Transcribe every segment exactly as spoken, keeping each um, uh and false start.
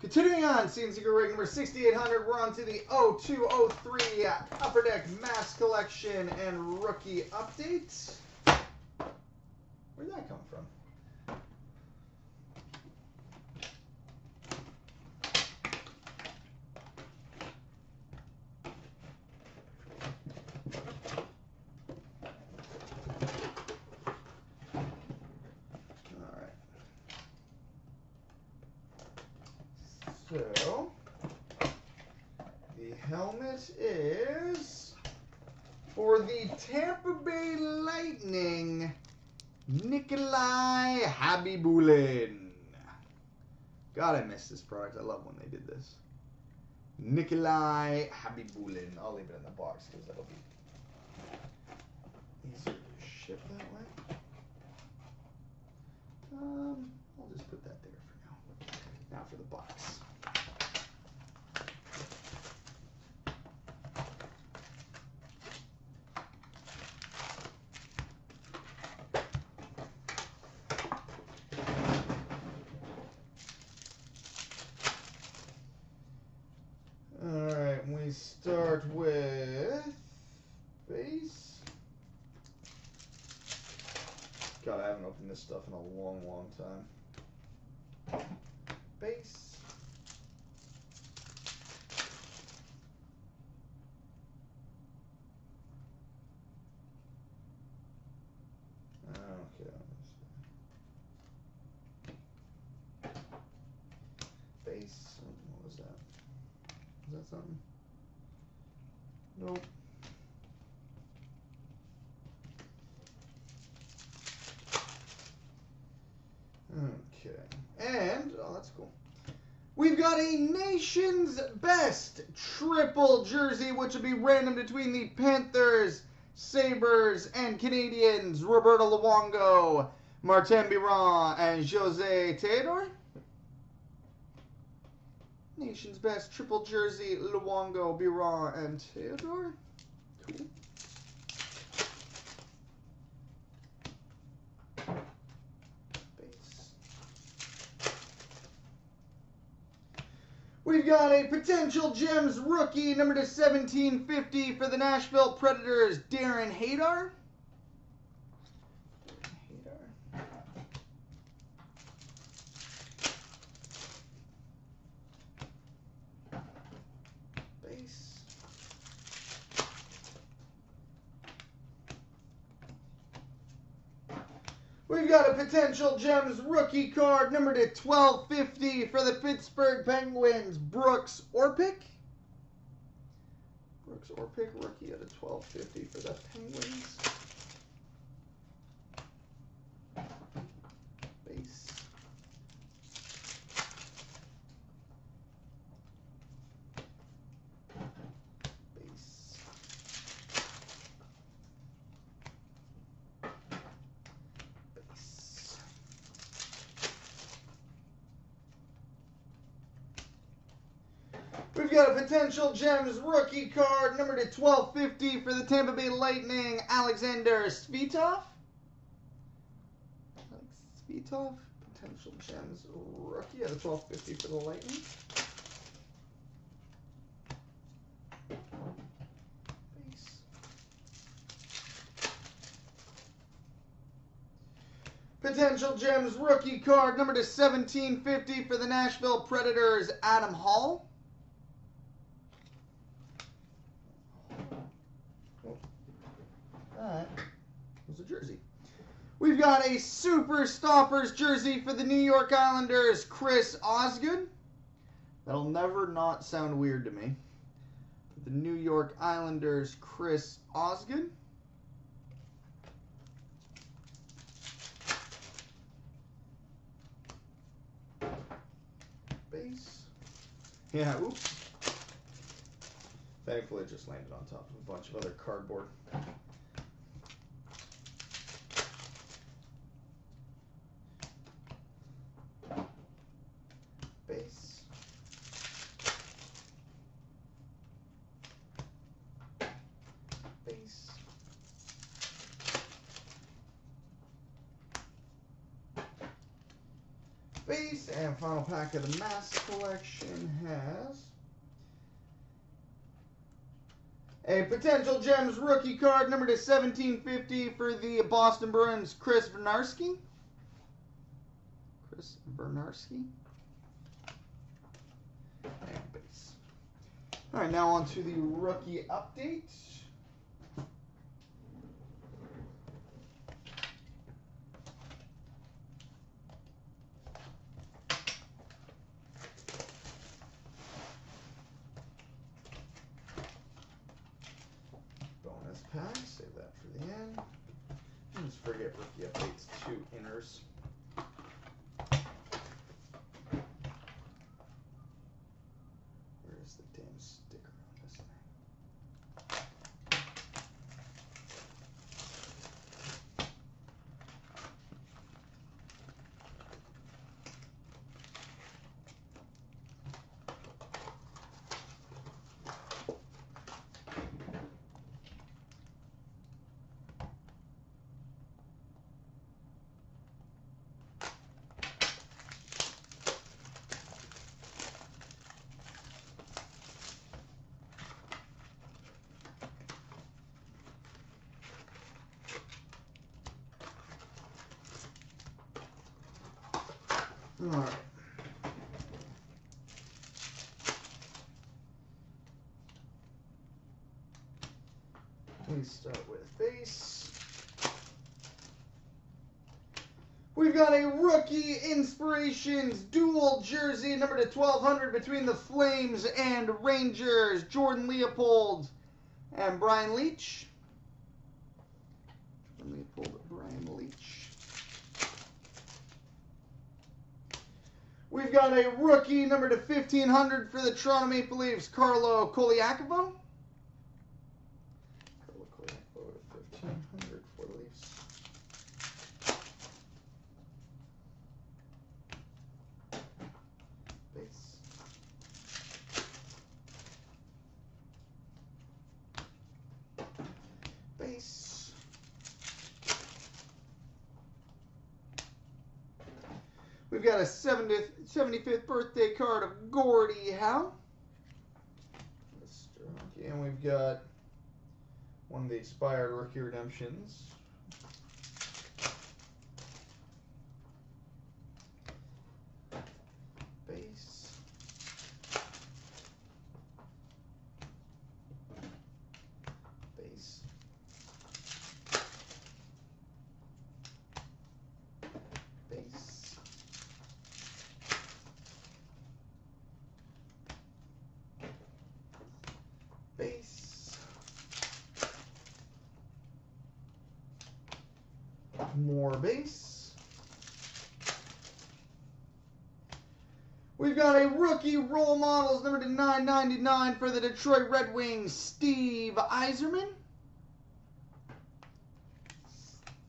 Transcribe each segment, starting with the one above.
Continuing on, C N C Group break number sixty-eight hundred, we're on to the oh two oh three Upper Deck Mass Collection and Rookie Update. Where'd that come from? So, the helmet is for the Tampa Bay Lightning, Nikolai Khabibulin. God, I miss this product. I love when they did this. Nikolai Khabibulin. I'll leave it in the box because that'll be easier to ship that way. Um, I'll just put that there for now. Now for the box. Start with base. God, I haven't opened this stuff in a long, long time. Base. Okay. Base. What was that? Was that something? Nope. Okay. And, oh, that's cool. We've got a Nation's Best triple jersey, which will be random between the Panthers, Sabres, and Canadiens. Roberto Luongo, Martin Biron, and Jose Theodore. Nation's Best triple jersey, Luongo, Biron, and Theodore. Cool. Base. We've got a potential Gems rookie, number to seventeen fifty for the Nashville Predators, Darren Haydar. We've got a potential Gems rookie card, numbered to twelve fifty for the Pittsburgh Penguins, Brooks Orpik. Brooks Orpik, rookie at a twelve fifty for the Penguins. Base. We've got a potential Gems rookie card, numbered to twelve fifty for the Tampa Bay Lightning, Alexander Svitov. Alex Svitov, potential Gems rookie at a twelve fifty for the Lightning. Potential Gems rookie card, numbered to seventeen fifty for the Nashville Predators, Adam Hall. Jersey. We've got a Super Stoppers jersey for the New York Islanders, Chris Osgood. That'll never not sound weird to me. The New York Islanders, Chris Osgood. Base. Yeah, oops. Thankfully, it just landed on top of a bunch of other cardboard. Space. And final pack of the Mass Collection has a potential Gems rookie card, number to seventeen fifty for the Boston Bruins, Chris Vernarsky. Chris Vernarsky. And base. All right, now on to the rookie updates. Pack. Save that for the end. I'll just forget rookie updates to inners. Where is the damn sticker on this thing? All right. We start with base. We've got a Rookie Inspirations dual jersey, number to twelve hundred, between the Flames and Rangers, Jordan Leopold and Brian Leach. Jordan Leopold, Brian Leach. We've got a rookie number to fifteen hundred for the Toronto Maple Leafs, Carlo Cogliacobo. Carlo Cogliacobo to fifteen hundred for the Leafs. Base. Base. We've got a seventy-fifth birthday card of Gordie Howe. And we've got one of the expired rookie redemptions. Base. Base. Base. Base. More base. We've got a rookie role models, number to nine ninety-nine for the Detroit Red Wings, Steve Yzerman.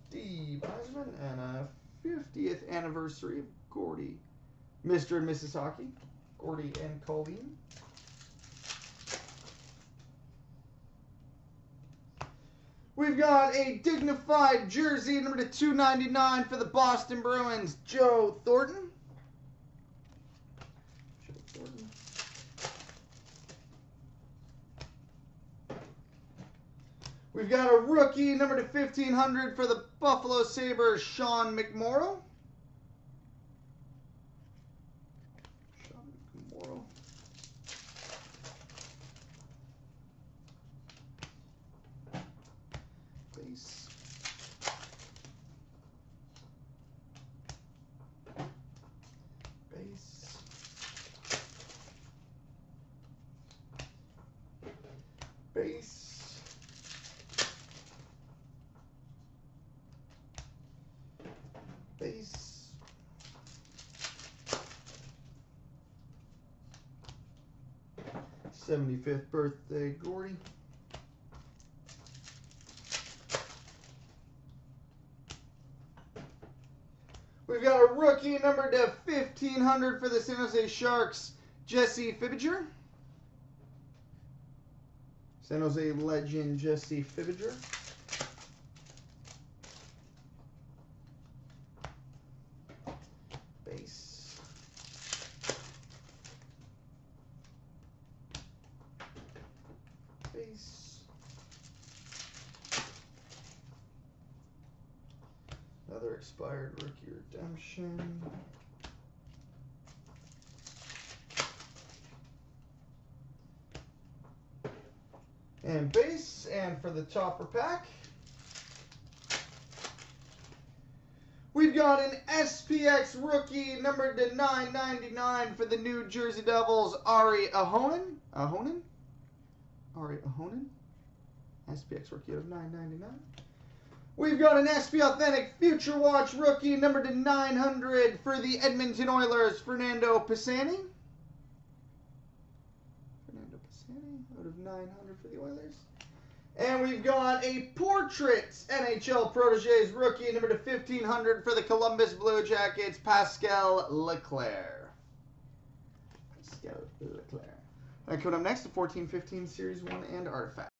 Steve Yzerman, and a fiftieth anniversary of Gordie, Mister and Missus Hockey, Gordie and Colleen. We've got a dignified jersey, number to two ninety-nine for the Boston Bruins, Joe Thornton. Joe Thornton. We've got a rookie, number to fifteen hundred for the Buffalo Sabres, Sean McMorrell. Sean McMorrell. Base. Base. Base. Base. seventy-fifth birthday, Gordie. We've got a rookie number to fifteen hundred for the San Jose Sharks, Jesse Fibiger. San Jose legend, Jesse Fibiger. Base. base. Another expired rookie redemption. And base, and for the topper pack, we've got an S P X rookie numbered to nine ninety-nine for the New Jersey Devils, Ari Ahonen. Ahonen? Ari Ahonen? S P X rookie of nine ninety-nine. We've got an S P Authentic Future Watch rookie numbered to nine hundred for the Edmonton Oilers, Fernando Pisani. Fernando Pisani out of nine hundred for the Oilers. And we've got a Portraits N H L Proteges rookie numbered to fifteen hundred for the Columbus Blue Jackets, Pascal Leclaire. Pascal Leclaire. All right, coming up next, the fourteen fifteen Series one and Artifact.